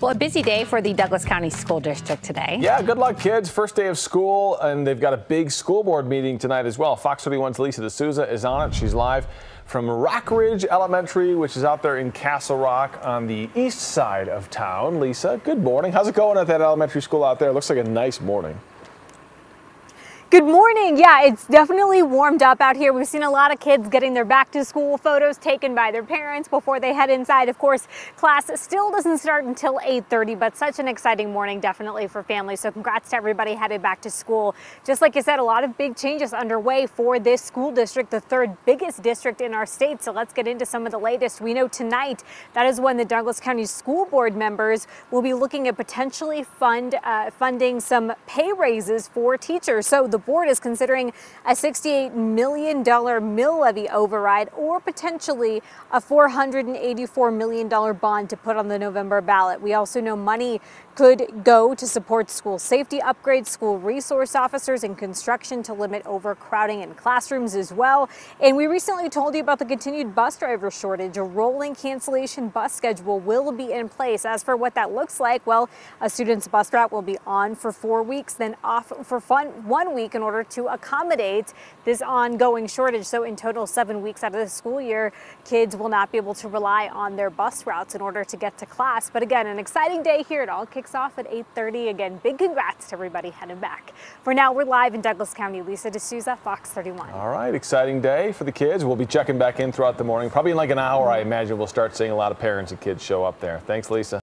Well, a busy day for the Douglas County School District today. Yeah, good luck, kids. First day of school, and they've got a big school board meeting tonight as well. Fox 31's Lisa D'Souza is on it. She's live from Rockridge Elementary, which is out there in Castle Rock on the east side of town. Lisa, good morning. How's it going at that elementary school out there? It looks like a nice morning. Good morning. Yeah, it's definitely warmed up out here. We've seen a lot of kids getting their back to school photos taken by their parents before they head inside. Of course, class still doesn't start until 8:30, but such an exciting morning definitely for families. So congrats to everybody headed back to school. Just like you said, a lot of big changes underway for this school district, the third biggest district in our state. So let's get into some of the latest. We know tonight that is when the Douglas County School Board members will be looking at potentially funding some pay raises for teachers. So the board is considering a $68 million mill levy override or potentially a $484 million bond to put on the November ballot. We also know money could go to support school safety upgrades, school resource officers, and construction to limit overcrowding in classrooms as well. And we recently told you about the continued bus driver shortage. A rolling cancellation bus schedule will be in place. As for what that looks like, well, a student's bus route will be on for 4 weeks, then off for 1 week in order to accommodate this ongoing shortage. So in total, 7 weeks out of the school year, kids will not be able to rely on their bus routes in order to get to class. But again, an exciting day here. It all kicks off at 8:30. Again, big congrats to everybody headed back. For now, we're live in Douglas County. Lisa D'Souza, Fox 31. All right, exciting day for the kids. We'll be checking back in throughout the morning. Probably in like an hour, I imagine we'll start seeing a lot of parents and kids show up there. Thanks, Lisa.